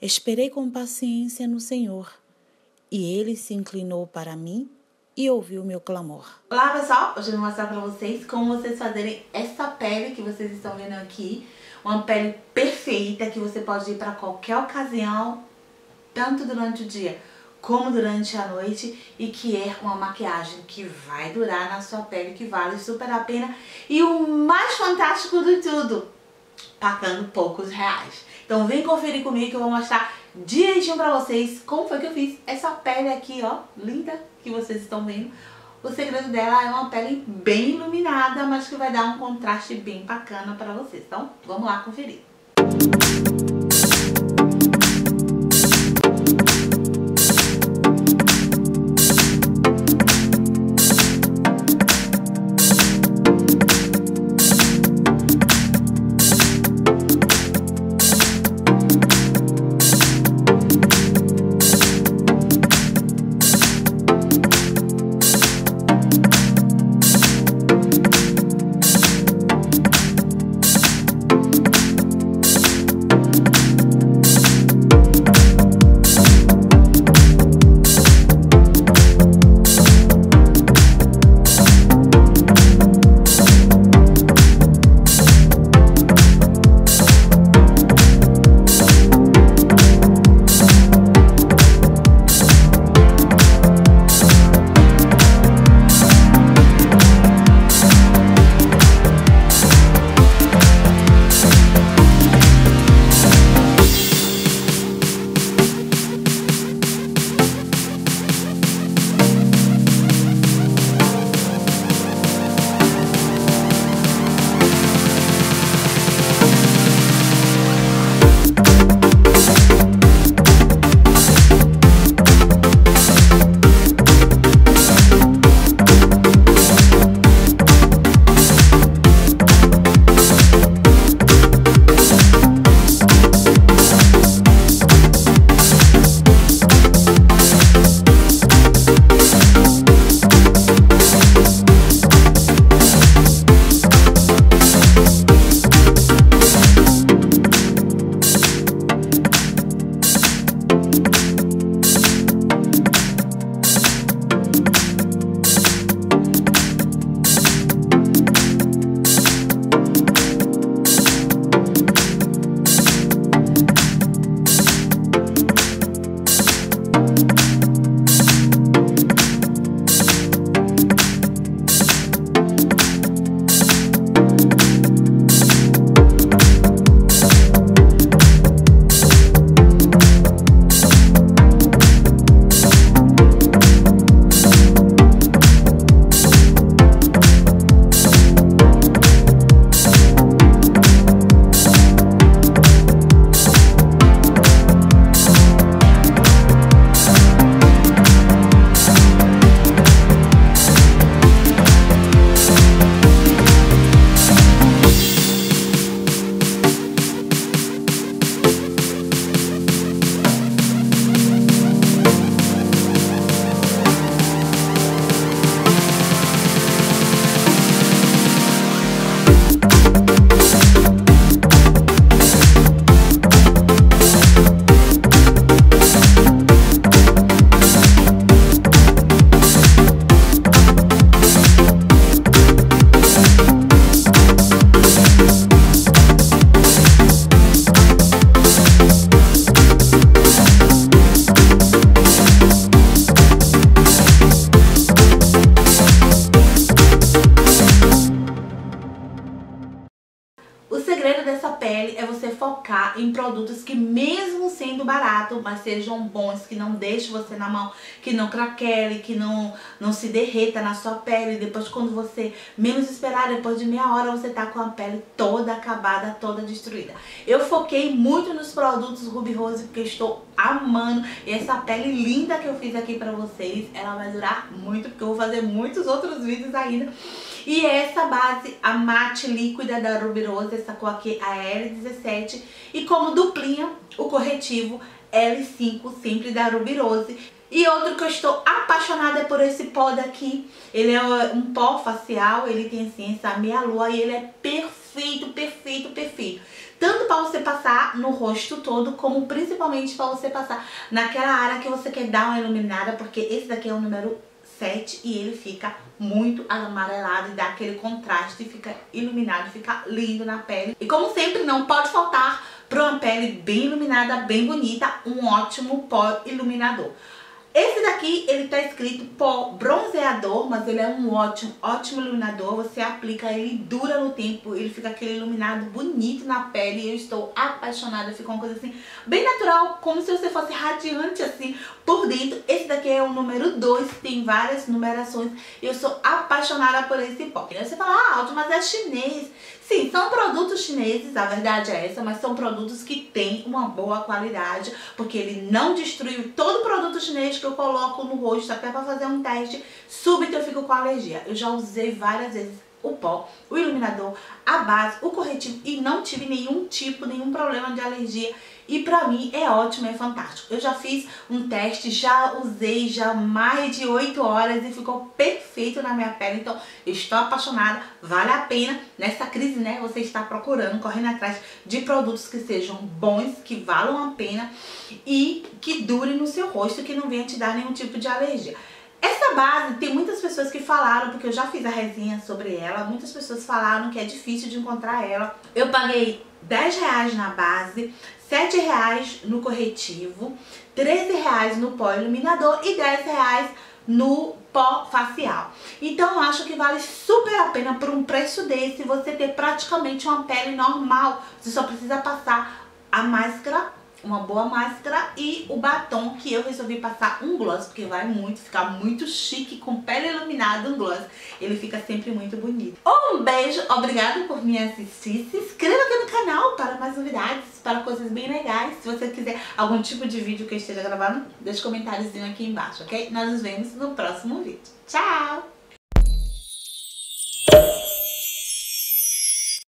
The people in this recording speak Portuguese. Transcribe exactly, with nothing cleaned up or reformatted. Esperei com paciência no Senhor, e Ele se inclinou para mim e ouviu o meu clamor. Olá, pessoal! Hoje eu vou mostrar para vocês como vocês fazerem essa pele que vocês estão vendo aqui. Uma pele perfeita que você pode ir para qualquer ocasião, tanto durante o dia como durante a noite, e que é uma maquiagem que vai durar na sua pele, que vale super a pena, e o mais fantástico de tudo, pagando poucos reais. Então vem conferir comigo que eu vou mostrar direitinho pra vocês como foi que eu fiz essa pele aqui, ó, linda, que vocês estão vendo. O segredo dela é uma pele bem iluminada, mas que vai dar um contraste bem bacana pra vocês. Então vamos lá conferir. É você focar em produtos que, mesmo sendo barato, mas sejam bons, que não deixe você na mão, que não craquele, que não, não se derreta na sua pele. Depois, quando você menos esperar, depois de meia hora, você tá com a pele toda acabada, toda destruída. Eu foquei muito nos produtos Ruby Rose porque estou amando, e essa pele linda que eu fiz aqui pra vocês, ela vai durar muito, porque eu vou fazer muitos outros vídeos ainda. E essa base, a matte líquida da Ruby Rose, essa cor aqui, a L dezessete, e como duplinha, o corretivo L cinco, sempre da Ruby Rose. E outro que eu estou apaixonada é por esse pó daqui. Ele é um pó facial, ele tem essência meia-lua e ele é perfeito, perfeito, perfeito. Tanto para você passar no rosto todo, como principalmente para você passar naquela área que você quer dar uma iluminada, porque esse daqui é o número sete e ele fica muito amarelado e dá aquele contraste, fica iluminado, fica lindo na pele. E como sempre, não pode faltar para uma pele bem iluminada, bem bonita, um ótimo pó iluminador. Esse daqui, ele tá escrito pó bronzeador, mas ele é um ótimo, ótimo iluminador. Você aplica, ele dura no tempo, ele fica aquele iluminado bonito na pele. E eu estou apaixonada, fica uma coisa assim, bem natural, como se você fosse radiante assim por dentro. Esse daqui é o número dois, tem várias numerações e eu sou apaixonada por esse pó. E você fala, ah, Alto, mas é chinês. Sim, são produtos chineses, a verdade é essa, mas são produtos que têm uma boa qualidade, porque ele não destruiu todo o produto chinês que eu coloco no rosto, até para fazer um teste, súbito eu fico com alergia. Eu já usei várias vezes o pó, o iluminador, a base, o corretivo e não tive nenhum tipo, nenhum problema de alergia. E pra mim é ótimo, é fantástico. Eu já fiz um teste, já usei já mais de oito horas e ficou perfeito na minha pele. Então, eu estou apaixonada, vale a pena. Nessa crise, né, você está procurando, correndo atrás de produtos que sejam bons, que valam a pena e que durem no seu rosto, que não venha te dar nenhum tipo de alergia. Essa base, tem muitas pessoas que falaram, porque eu já fiz a resenha sobre ela, muitas pessoas falaram que é difícil de encontrar ela. Eu paguei dez reais na base, sete reais no corretivo, treze reais no pó iluminador e dez reais no pó facial. Então eu acho que vale super a pena por um preço desse você ter praticamente uma pele normal. Você só precisa passar a máscara, uma boa máscara e o batom, que eu resolvi passar um gloss, porque vai muito, ficar muito chique, com pele iluminada, um gloss. Ele fica sempre muito bonito. Um beijo, obrigada por me assistir. Se inscreva aqui no canal para mais novidades, para coisas bem legais. Se você quiser algum tipo de vídeo que eu esteja gravando, deixa um comentáriozinho aqui embaixo, ok? Nós nos vemos no próximo vídeo. Tchau!